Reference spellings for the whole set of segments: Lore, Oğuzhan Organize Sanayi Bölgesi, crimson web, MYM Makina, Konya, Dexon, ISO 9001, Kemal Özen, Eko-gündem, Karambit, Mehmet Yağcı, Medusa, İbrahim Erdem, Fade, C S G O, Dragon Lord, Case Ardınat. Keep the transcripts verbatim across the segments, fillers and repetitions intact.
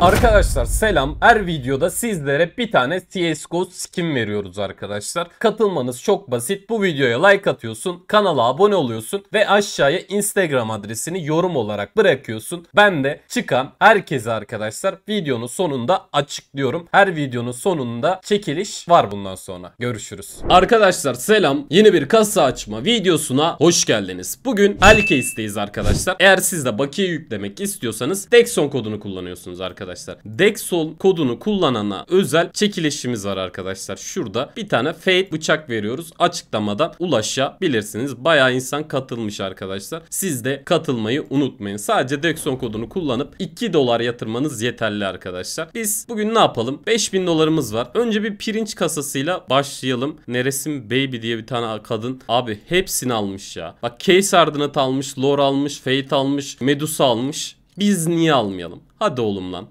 Arkadaşlar selam. Her videoda sizlere bir tane C S G O skin veriyoruz arkadaşlar. Katılmanız çok basit. Bu videoya like atıyorsun, kanala abone oluyorsun ve aşağıya Instagram adresini yorum olarak bırakıyorsun. Ben de çıkan herkese arkadaşlar videonun sonunda açıklıyorum. Her videonun sonunda çekiliş var bundan sonra. Görüşürüz. Arkadaşlar selam. Yeni bir kasa açma videosuna hoş geldiniz. Bugün hellcase'deyiz arkadaşlar. Eğer siz de bakiye yüklemek istiyorsanız Dexon kodunu kullanıyorsunuz arkadaşlar. Arkadaşlar Dexon kodunu kullanana özel çekilişimiz var arkadaşlar. Şurada bir tane Fade bıçak veriyoruz. Açıklamadan ulaşabilirsiniz. Bayağı insan katılmış arkadaşlar. Siz de katılmayı unutmayın. Sadece Dexon kodunu kullanıp iki dolar yatırmanız yeterli arkadaşlar. Biz bugün ne yapalım? beş bin dolarımız var. Önce bir pirinç kasasıyla başlayalım. Neresim Baby diye bir tane kadın. Abi hepsini almış ya. Bak Case Ardınat almış, Lore almış, Fade almış, Medusa almış. Biz niye almayalım? Hadi oğlum lan.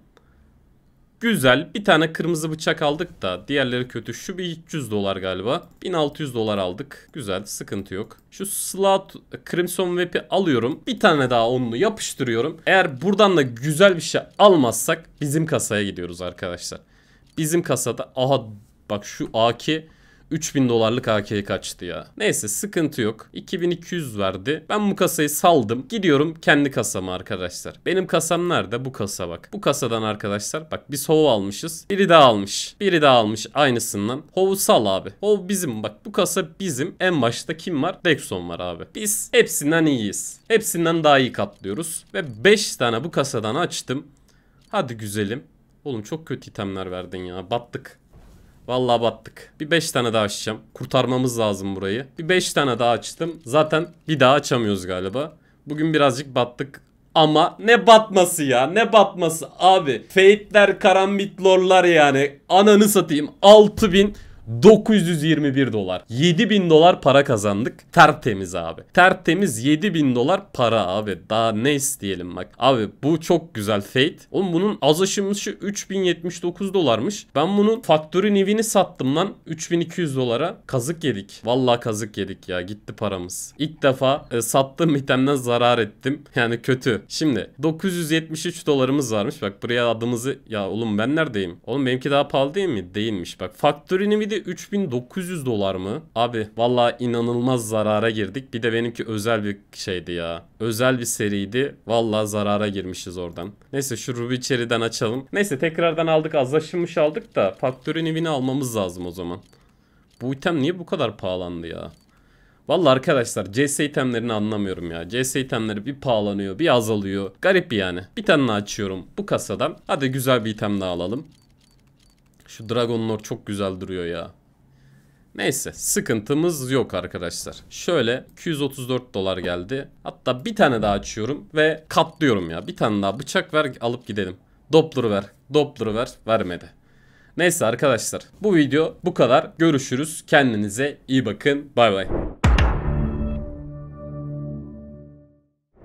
Güzel. Bir tane kırmızı bıçak aldık da diğerleri kötü. Şu bir üç yüz dolar galiba. bin altı yüz dolar aldık. Güzel. Sıkıntı yok. Şu slot crimson web'i alıyorum. Bir tane daha onu yapıştırıyorum. Eğer buradan da güzel bir şey almazsak bizim kasaya gidiyoruz arkadaşlar. Bizim kasada aha bak şu A K üç bin dolarlık A K'ye kaçtı ya. Neyse sıkıntı yok. iki bin iki yüz verdi. Ben bu kasayı saldım. Gidiyorum kendi kasama arkadaşlar. Benim kasam nerede? Bu kasa bak. Bu kasadan arkadaşlar bak biz H O V almışız. Biri daha almış. Biri daha almış aynısından. H O V'u sal abi. H O V bizim bak. Bu kasa bizim. En başta kim var? Dexon var abi. Biz hepsinden iyiyiz. Hepsinden daha iyi katlıyoruz. Ve beş tane bu kasadan açtım. Hadi güzelim. Oğlum çok kötü itemler verdin ya. Battık. Vallahi battık. Bir beş tane daha açacağım. Kurtarmamız lazım burayı. Bir beş tane daha açtım. Zaten bir daha açamıyoruz galiba. Bugün birazcık battık. Ama ne batması ya, ne batması abi. Fade'ler, karambit lorlar yani. Ananı satayım. altı bin dokuz yüz yirmi bir dolar. yedi bin dolar para kazandık. Tertemiz abi. Tertemiz yedi bin dolar para abi. Daha ne isteyelim bak. Abi bu çok güzel Fade. Oğlum bunun az aşımışı üç bin yetmiş dokuz dolarmış. Ben bunun faktörün evini sattım lan. üç bin iki yüz dolara. Kazık yedik. Vallahi kazık yedik ya. Gitti paramız. İlk defa e, sattığım itemden zarar ettim. Yani kötü. Şimdi dokuz yüz yetmiş üç dolarımız varmış. Bak buraya adımızı. Ya oğlum ben neredeyim? Oğlum benimki daha pahalı değil mi? Değilmiş. Bak faktörün evi üç bin dokuz yüz dolar mı? Abi vallahi inanılmaz zarara girdik. Bir de benimki özel bir şeydi ya. Özel bir seriydi. Vallahi zarara girmişiz oradan. Neyse şu Ruby içeriden açalım. Neyse tekrardan aldık. Azlaşılmış aldık da faktörün evini almamız lazım o zaman. Bu item niye bu kadar pahalandı ya? Vallahi arkadaşlar C S itemlerini anlamıyorum ya. C S itemleri bir pahalanıyor, bir azalıyor. Garip yani. Bir tane açıyorum bu kasadan. Hadi güzel bir item daha alalım. Şu Dragon Lord çok güzel duruyor ya. Neyse sıkıntımız yok arkadaşlar. Şöyle iki yüz otuz dört dolar geldi. Hatta bir tane daha açıyorum ve katlıyorum ya. Bir tane daha bıçak ver alıp gidelim. Doppler'ı ver. Doppler'ı ver. Vermedi. Neyse arkadaşlar bu video bu kadar. Görüşürüz. Kendinize iyi bakın. Bay bay.